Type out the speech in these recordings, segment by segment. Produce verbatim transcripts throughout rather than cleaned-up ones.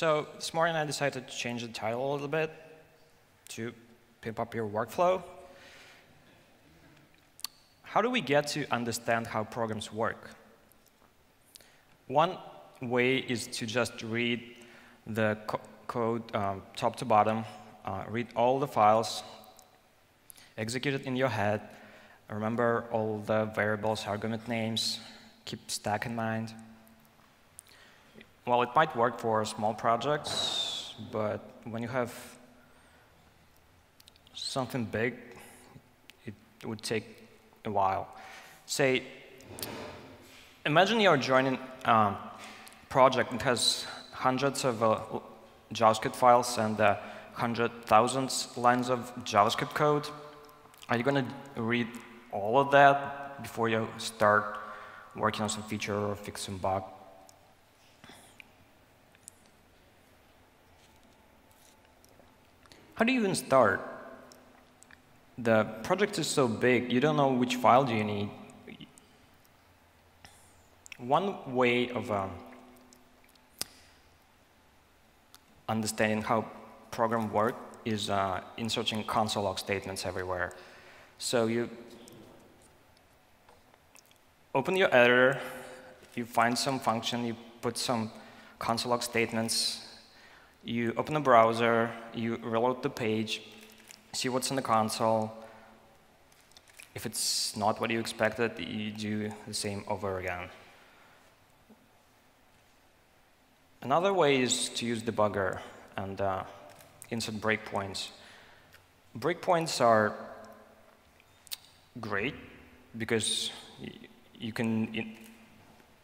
So this morning I decided to change the title a little bit to pimp up your workflow. How do we get to understand how programs work? One way is to just read the co code um, top to bottom, uh, read all the files, execute it in your head, remember all the variables, argument names, keep stack in mind. Well, it might work for small projects, but when you have something big, it would take a while. Say, imagine you're joining a project that has hundreds of uh, JavaScript files and uh, one hundred thousand lines of JavaScript code. Are you going to read all of that before you start working on some feature or fix some bug? How do you even start? The project is so big, you don't know which file do you need. One way of um, understanding how program work is uh, inserting console log statements everywhere. So you open your editor, you find some function, you put some console log statements. You open the browser, you reload the page, see what's in the console. If it's not what you expected, you do the same over again. Another way is to use debugger and uh, insert breakpoints. Breakpoints are great because you can in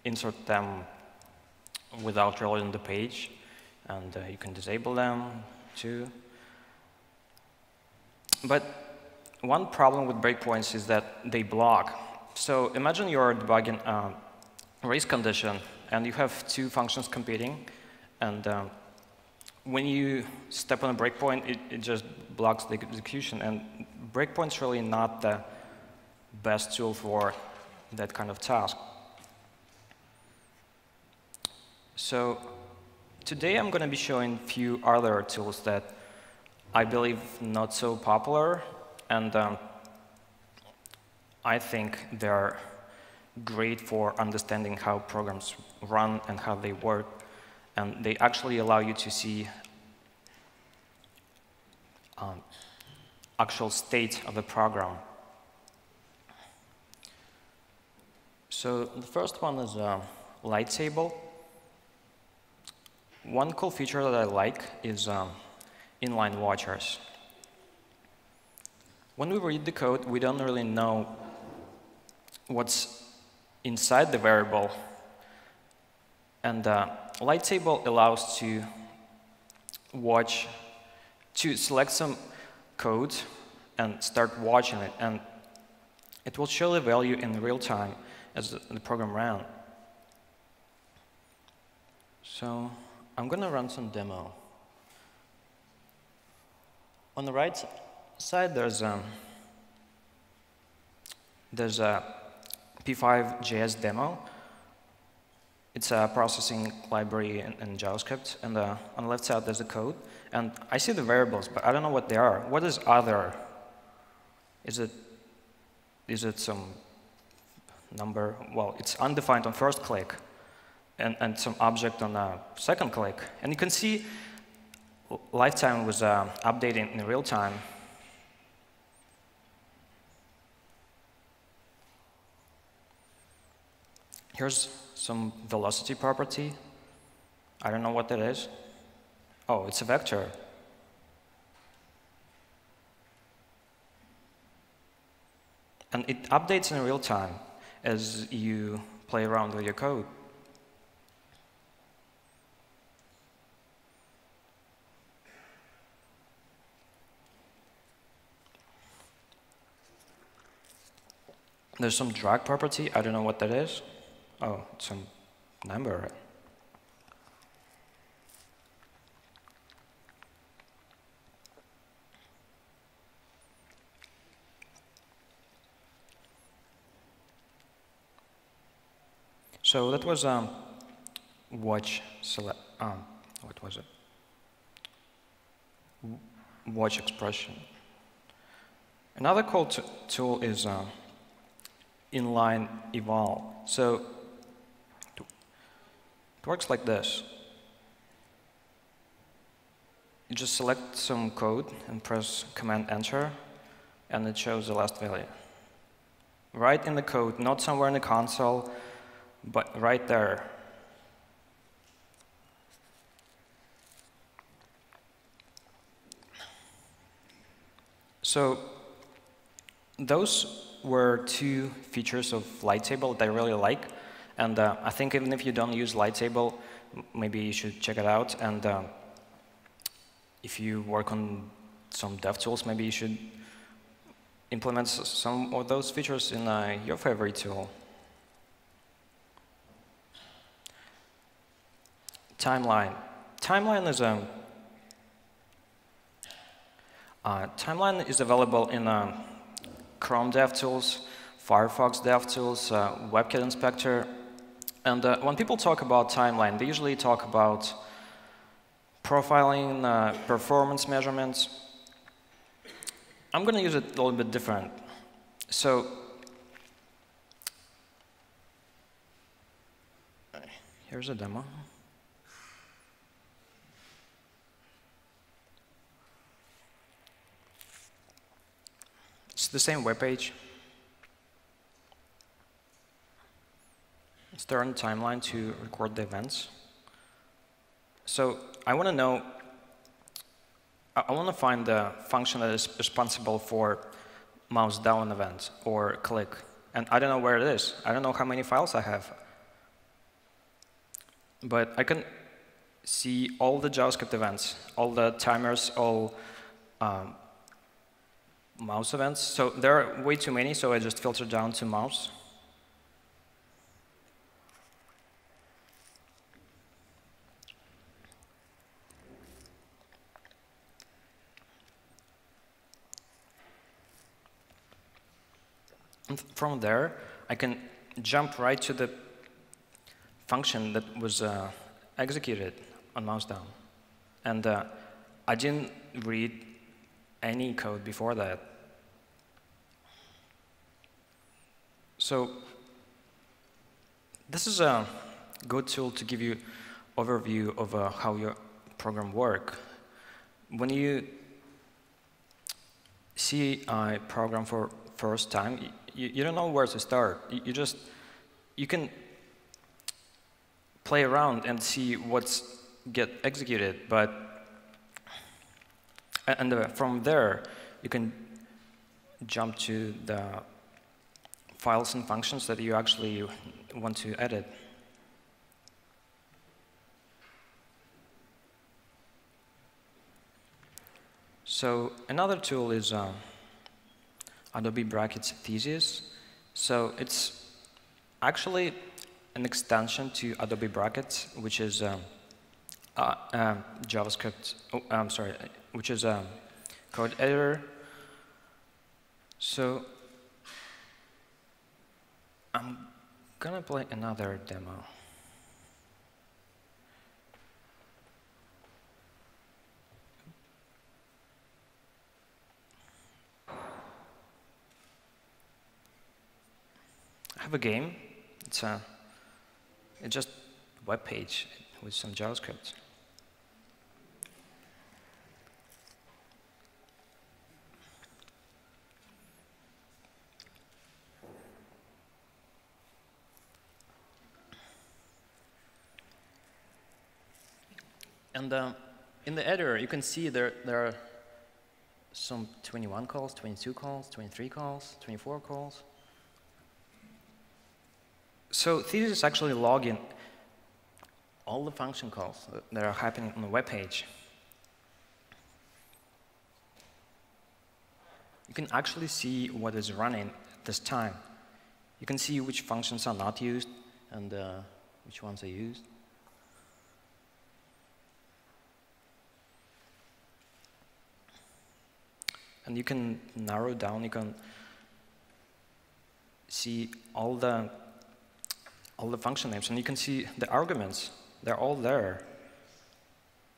insert them without reloading the page. And uh, you can disable them, too. But one problem with breakpoints is that they block. So imagine you're debugging a race condition, and you have two functions competing. And um, when you step on a breakpoint, it, it just blocks the execution. And breakpoint's really not the best tool for that kind of task. So today I'm going to be showing a few other tools that I believe not so popular, and um, I think they're great for understanding how programs run and how they work, and they actually allow you to see um, actual state of the program. So the first one is uh, Light Table. One cool feature that I like is um, inline watchers. When we read the code, we don't really know what's inside the variable. And uh, Light Table allows to watch, to select some code and start watching it. And it will show the value in real time as the program ran. So I'm going to run some demo. On the right side, there's a, there's a p five dot j s demo. It's a processing library in, in JavaScript. And uh, on the left side, there's the code. And I see the variables, but I don't know what they are. What is other? Is it, is it some number? Well, it's undefined on first click. And, and some object on a second click. And you can see lifetime was uh, updating in real time. Here's some velocity property. I don't know what that is. Oh, it's a vector. And it updates in real time as you play around with your code. There's some drag property. I don't know what that is. Oh, it's some number. So that was um, watch select um, what was it? Watch expression. Another cool tool is uh, inline eval. So it works like this. You just select some code and press Command Enter, and it shows the last value. Right in the code, not somewhere in the console, but right there. So those were two features of Light Table that I really like. And uh, I think even if you don't use Light Table, maybe you should check it out. And uh, if you work on some DevTools, maybe you should implement some of those features in uh, your favorite tool. Timeline. Timeline is a uh, timeline is available in uh, Chrome DevTools, Firefox DevTools, uh, WebKit Inspector, and uh, when people talk about timeline, they usually talk about profiling, uh, performance measurements. I'm going to use it a little bit different. So here's a demo. It's the same web page. Let's turn the timeline to record the events. So I want to know, I want to find the function that is responsible for mouse down event or click. And I don't know where it is. I don't know how many files I have. But I can see all the JavaScript events, all the timers, all um, mouse events. So there are way too many, so I just filter down to mouse. And from there, I can jump right to the function that was uh, executed on mouse down. And uh, I didn't read any code before that. So this is a good tool to give you overview of uh, how your program works. When you see a program for first time, you, you don't know where to start. You, you just, you can play around and see what's get executed, but, and uh, from there, you can jump to the files and functions that you actually want to edit. So another tool is uh, Adobe Brackets Thesis. So it's actually an extension to Adobe Brackets, which is um, uh, uh, JavaScript. Oh, I'm sorry, which is a code editor. So I'm gonna play another demo. I have a game. It's a, it's just a web page with some JavaScript. And uh, in the editor, you can see there there are some twenty-one calls, twenty-two calls, twenty-three calls, twenty-four calls. So Thesis actually logs in all the function calls that are happening on the web page. You can actually see what is running at this time. You can see which functions are not used and uh, which ones are used. And you can narrow down, you can see all the all the function names, and you can see the arguments. They're all there.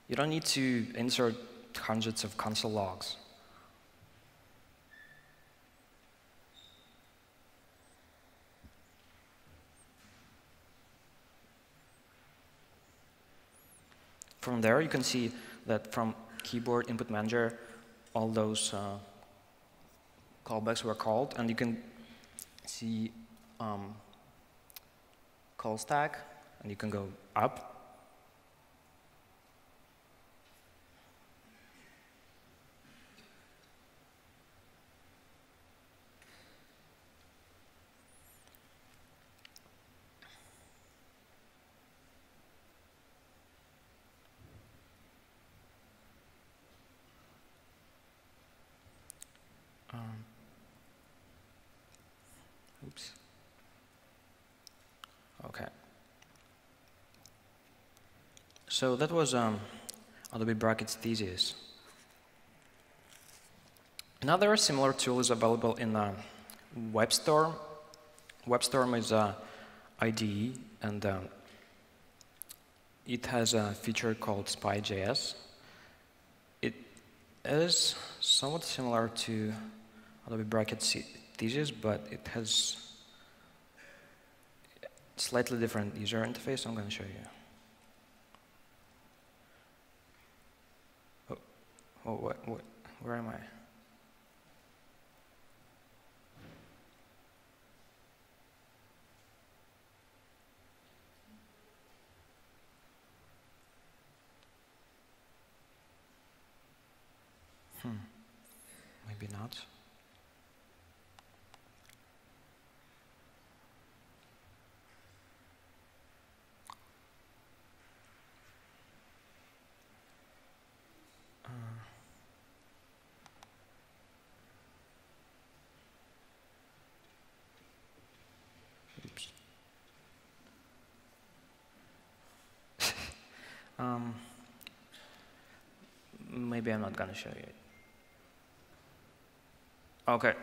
You don't need to insert hundreds of console logs. From there, you can see that from keyboard input manager, all those uh, callbacks were called, and you can see um, call stack, and you can go up. So that was um, Adobe Brackets Thesis. Another similar tool is available in uh, WebStorm. WebStorm is an I D E, and um, it has a feature called SpyJS. It is somewhat similar to Adobe Brackets Thesis, but it has a slightly different user interface. I'm going to show you. Oh, what, what, where am I? Hmm, maybe not. Um, maybe I'm not going to show you it. OK.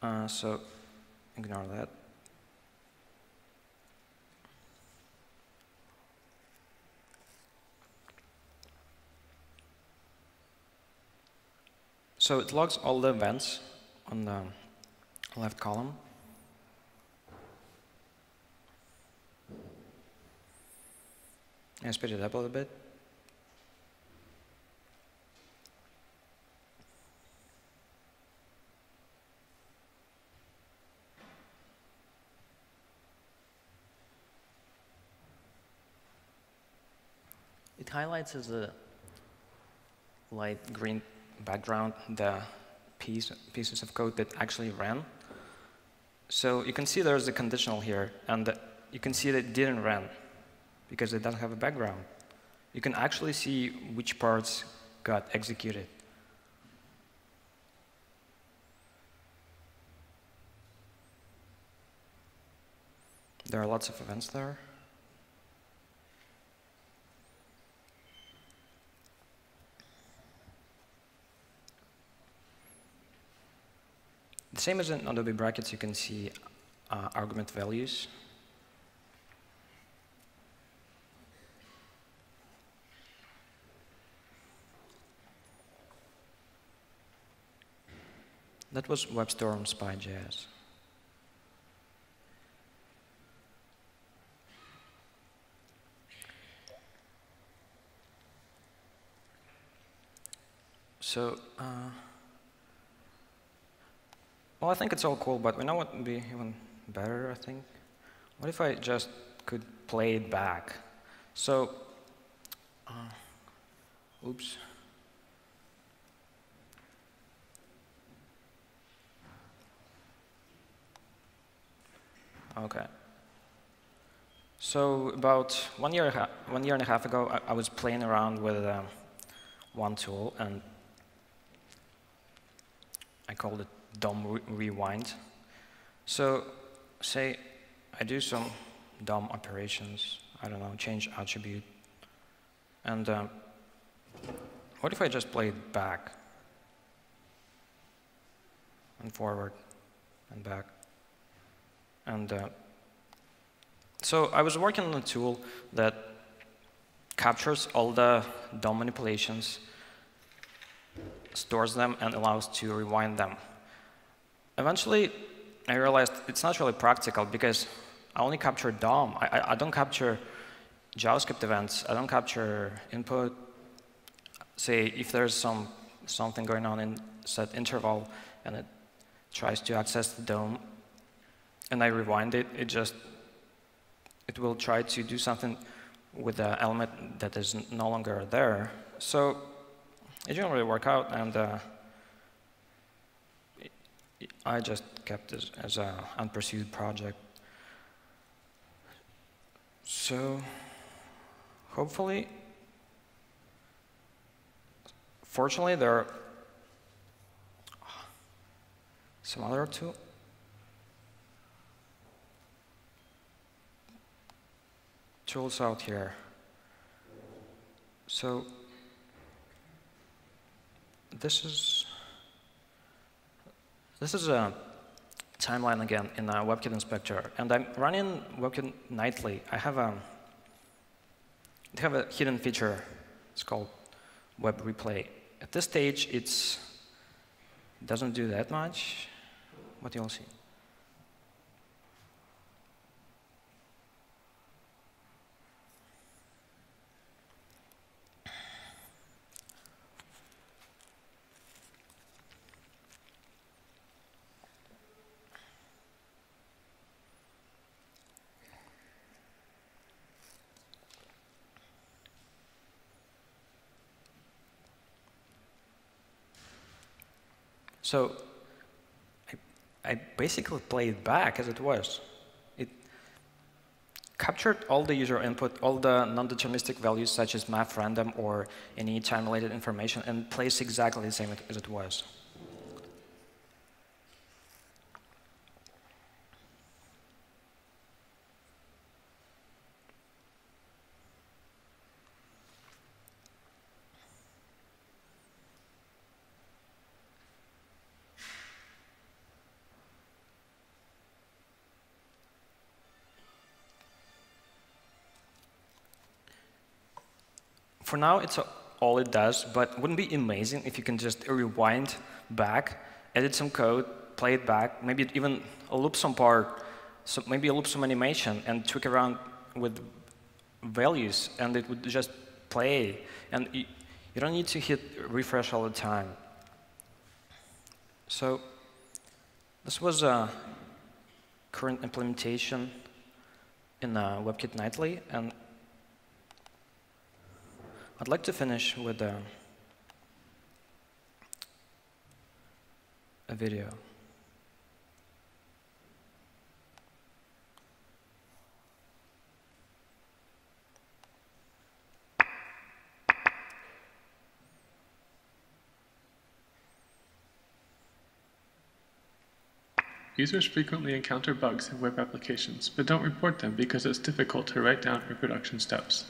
Uh, so ignore that. So it logs all the events on the left column. I speed it up a little bit. It highlights as a light green background the piece, pieces of code that actually ran. So you can see there's a conditional here, and you can see that it didn't run, because it doesn't have a background. You can actually see which parts got executed. There are lots of events there. The same as in Adobe Brackets, you can see uh, argument values. That was WebStorm SpyJS. So, uh, well, I think it's all cool, but we know what would be even better, I think. What if I just could play it back? So, uh, oops. Okay. So about one year, one year and a half ago, I, I was playing around with um, one tool, and I called it D O M re Rewind. So say I do some D O M operations. I don't know, change attribute. And um, what if I just play it back and forward and back? And uh, So I was working on a tool that captures all the D O M manipulations, stores them, and allows to rewind them. Eventually, I realized it's not really practical because I only capture D O M. I, I, I don't capture JavaScript events. I don't capture input. Say if there's some something going on in set interval and it tries to access the D O M, and I rewind it, it just it will try to do something with the element that is no longer there. So it didn't really work out, and uh, I just kept this as an unpursued project. So hopefully, fortunately, there are some other two. tools out here. So this is this is a timeline again in a WebKit Inspector, and I'm running WebKit nightly. I have a I have a hidden feature. It's called Web Replay. At this stage, it's doesn't do that much. What you'll see. So I, I basically played it back as it was. It captured all the user input, all the non-deterministic values such as map random or any time-related information, and placed exactly the same as it was. For now, it's all it does, but wouldn't it be amazing if you can just rewind back, edit some code, play it back, maybe even loop some part, so maybe loop some animation, and tweak around with values, and it would just play. And you, you don't need to hit refresh all the time. So this was a current implementation in uh, WebKit Nightly, and I'd like to finish with a, a video. Users frequently encounter bugs in web applications, but don't report them because it's difficult to write down reproduction steps.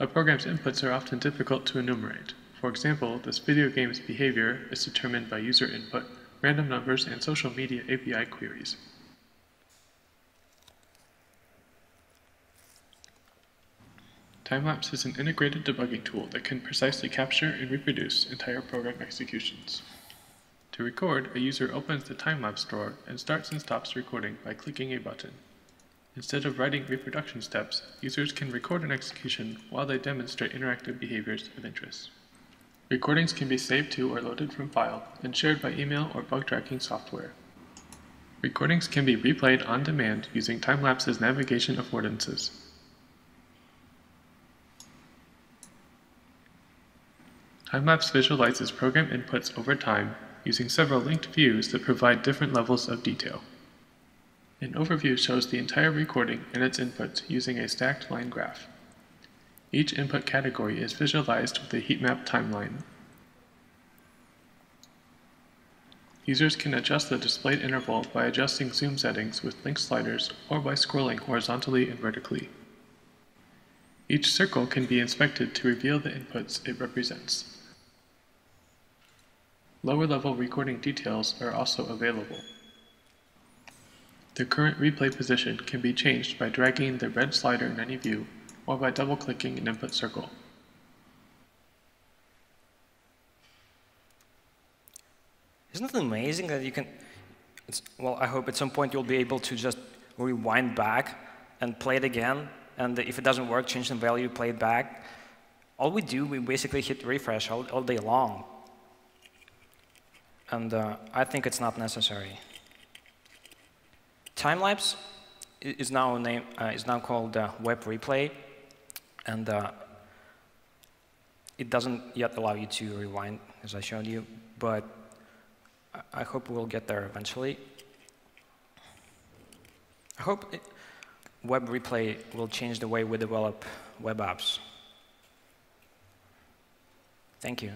A program's inputs are often difficult to enumerate. For example, this video game's behavior is determined by user input, random numbers, and social media A P I queries. Timelapse is an integrated debugging tool that can precisely capture and reproduce entire program executions. To record, a user opens the timelapse drawer and starts and stops recording by clicking a button. Instead of writing reproduction steps, users can record an execution while they demonstrate interactive behaviors of interest. Recordings can be saved to or loaded from file and shared by email or bug tracking software. Recordings can be replayed on demand using time-lapse's navigation affordances. Time-lapse visualizes program inputs over time using several linked views that provide different levels of detail. An overview shows the entire recording and its inputs using a stacked line graph. Each input category is visualized with a heatmap timeline. Users can adjust the displayed interval by adjusting zoom settings with linked sliders or by scrolling horizontally and vertically. Each circle can be inspected to reveal the inputs it represents. Lower-level recording details are also available. The current replay position can be changed by dragging the red slider in any view or by double-clicking an input circle. Isn't it amazing that you can, it's, well, I hope at some point you'll be able to just rewind back and play it again, and if it doesn't work, change the value, play it back. All we do, we basically hit refresh all, all day long. And uh, I think it's not necessary. Time-lapse is now, name, uh, is now called uh, Web Replay, and uh, it doesn't yet allow you to rewind, as I showed you, but I hope we'll get there eventually. I hope it, Web Replay will change the way we develop web apps. Thank you.